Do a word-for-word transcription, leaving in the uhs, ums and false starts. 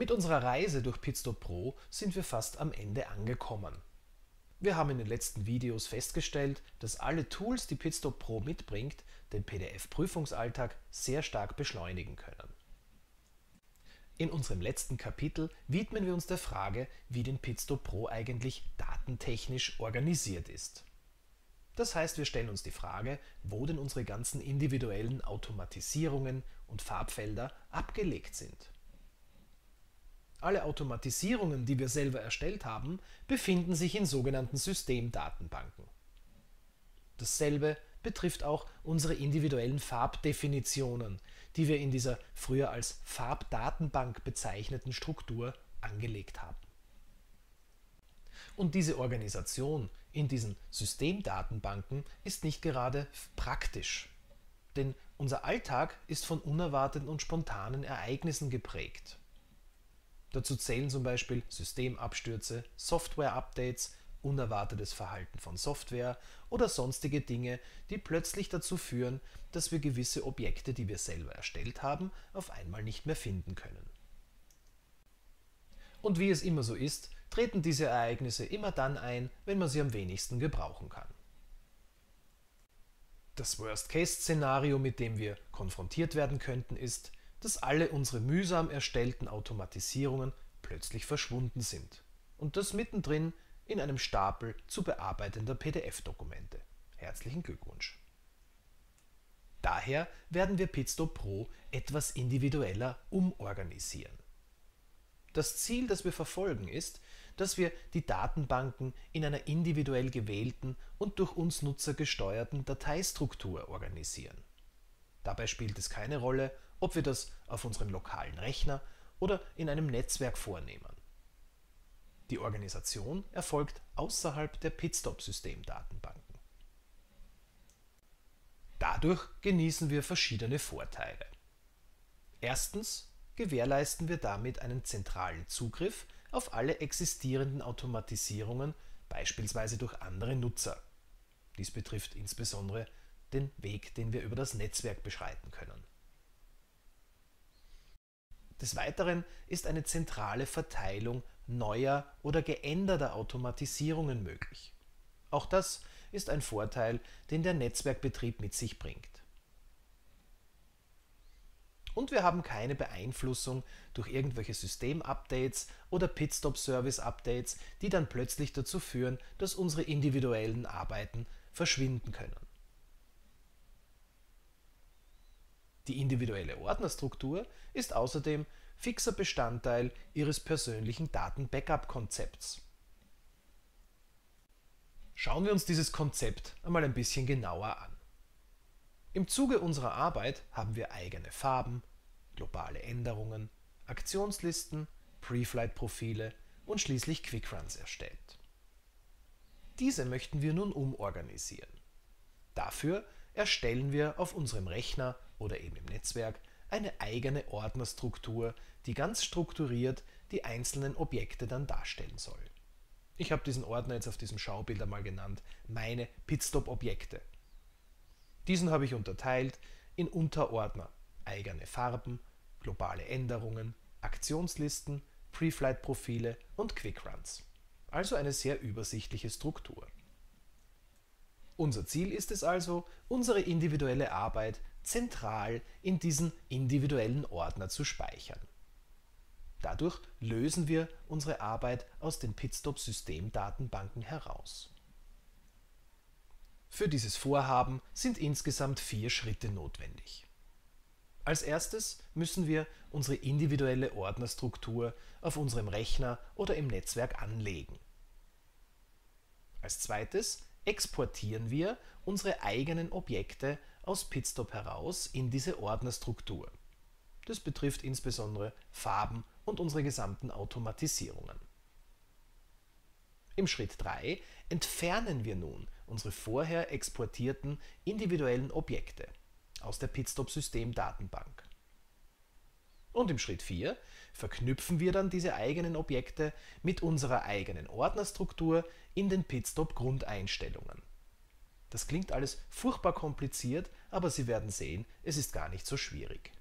Mit unserer Reise durch Pitstop Pro sind wir fast am Ende angekommen. Wir haben in den letzten Videos festgestellt, dass alle Tools, die Pitstop Pro mitbringt, den P D F-Prüfungsalltag sehr stark beschleunigen können. In unserem letzten Kapitel widmen wir uns der Frage, wie denn Pitstop Pro eigentlich datentechnisch organisiert ist. Das heißt, wir stellen uns die Frage, wo denn unsere ganzen individuellen Automatisierungen und Farbfelder abgelegt sind. Alle Automatisierungen, die wir selber erstellt haben, befinden sich in sogenannten Systemdatenbanken. Dasselbe betrifft auch unsere individuellen Farbdefinitionen, die wir in dieser früher als Farbdatenbank bezeichneten Struktur angelegt haben. Und diese Organisation in diesen Systemdatenbanken ist nicht gerade praktisch, denn unser Alltag ist von unerwarteten und spontanen Ereignissen geprägt. Dazu zählen zum Beispiel Systemabstürze, Software-Updates, unerwartetes Verhalten von Software oder sonstige Dinge, die plötzlich dazu führen, dass wir gewisse Objekte, die wir selber erstellt haben, auf einmal nicht mehr finden können. Und wie es immer so ist, treten diese Ereignisse immer dann ein, wenn man sie am wenigsten gebrauchen kann. Das Worst-Case-Szenario, mit dem wir konfrontiert werden könnten, ist, dass alle unsere mühsam erstellten Automatisierungen plötzlich verschwunden sind und das mittendrin in einem Stapel zu bearbeitender P D F-Dokumente. Herzlichen Glückwunsch! Daher werden wir Pitstop Pro etwas individueller umorganisieren. Das Ziel, das wir verfolgen, ist, dass wir die Datenbanken in einer individuell gewählten und durch uns Nutzer gesteuerten Dateistruktur organisieren. Dabei spielt es keine Rolle, ob wir das auf unserem lokalen Rechner oder in einem Netzwerk vornehmen. Die Organisation erfolgt außerhalb der Pitstop-Systemdatenbanken. Dadurch genießen wir verschiedene Vorteile. Erstens gewährleisten wir damit einen zentralen Zugriff auf alle existierenden Automatisierungen, beispielsweise durch andere Nutzer. Dies betrifft insbesondere den Weg, den wir über das Netzwerk beschreiten können. Des Weiteren ist eine zentrale Verteilung neuer oder geänderter Automatisierungen möglich. Auch das ist ein Vorteil, den der Netzwerkbetrieb mit sich bringt. Und wir haben keine Beeinflussung durch irgendwelche System-Updates oder Pitstop-Service-Updates, die dann plötzlich dazu führen, dass unsere individuellen Arbeiten verschwinden können. Die individuelle Ordnerstruktur ist außerdem fixer Bestandteil Ihres persönlichen Daten-Backup-Konzepts. Schauen wir uns dieses Konzept einmal ein bisschen genauer an. Im Zuge unserer Arbeit haben wir eigene Farben, globale Änderungen, Aktionslisten, Preflight-Profile und schließlich Quickruns erstellt. Diese möchten wir nun umorganisieren. Dafür erstellen wir auf unserem Rechner oder eben im Netzwerk eine eigene Ordnerstruktur, die ganz strukturiert die einzelnen Objekte dann darstellen soll. Ich habe diesen Ordner jetzt auf diesem Schaubild einmal genannt, meine Pitstop-Objekte. Diesen habe ich unterteilt in Unterordner, eigene Farben, globale Änderungen, Aktionslisten, Preflight-Profile und Quickruns. Also eine sehr übersichtliche Struktur. Unser Ziel ist es also, unsere individuelle Arbeit zentral in diesen individuellen Ordner zu speichern. Dadurch lösen wir unsere Arbeit aus den Pitstop-Systemdatenbanken heraus. Für dieses Vorhaben sind insgesamt vier Schritte notwendig. Als erstes müssen wir unsere individuelle Ordnerstruktur auf unserem Rechner oder im Netzwerk anlegen. Als zweites exportieren wir unsere eigenen Objekte aus Pitstop heraus in diese Ordnerstruktur. Das betrifft insbesondere Farben und unsere gesamten Automatisierungen. Im Schritt drei entfernen wir nun unsere vorher exportierten individuellen Objekte aus der Pitstop-Systemdatenbank. Und im Schritt vier verknüpfen wir dann diese eigenen Objekte mit unserer eigenen Ordnerstruktur in den Pitstop-Grundeinstellungen. Das klingt alles furchtbar kompliziert, aber Sie werden sehen, es ist gar nicht so schwierig.